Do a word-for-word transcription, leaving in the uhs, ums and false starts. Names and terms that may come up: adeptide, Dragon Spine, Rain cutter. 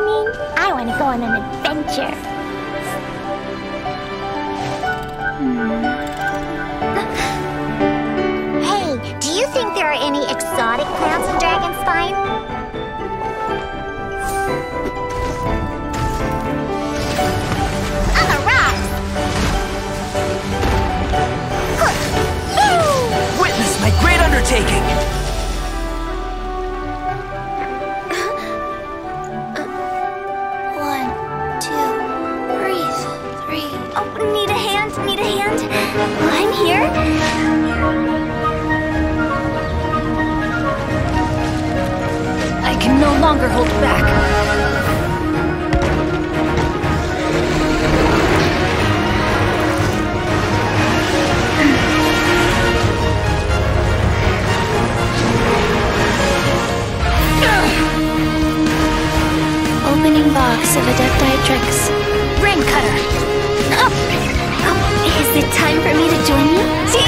morning. I want to go on an adventure. Hmm. Hey, do you think there are any exotic plants in Dragon Spine? Taking. One, two, three, three. Oh, need a hand, need a hand. I'm here. I can no longer hold back. Box of adeptide tricks. Rain cutter. Oh. Oh, is it time for me to join you?